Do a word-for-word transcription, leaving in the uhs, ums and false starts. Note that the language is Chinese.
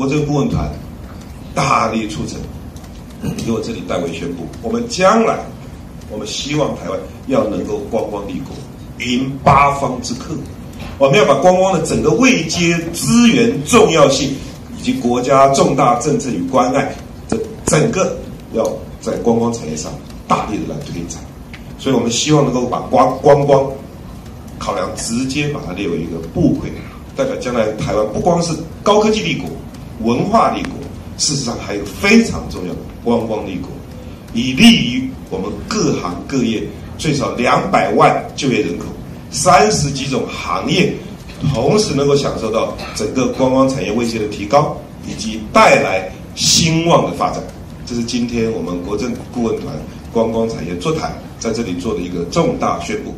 国政顾问团大力促成，由我这里代为宣布，我们将来，我们希望台湾要能够观光立国，迎八方之客。我们要把观光的整个位阶、资源重要性，以及国家重大政治与关爱，这整个要在观光产业上大力的来推展。所以我们希望能够把观观光考量直接把它列为一个部会，代表将来台湾不光是高科技立国、文化立国，事实上还有非常重要的观光立国，以利于我们各行各业最少两百万就业人口。三十几种行业同时能够享受到整个观光产业位阶的提高，以及带来兴旺的发展，这是今天我们国政顾问团观光产业座谈在这里做的一个重大宣布。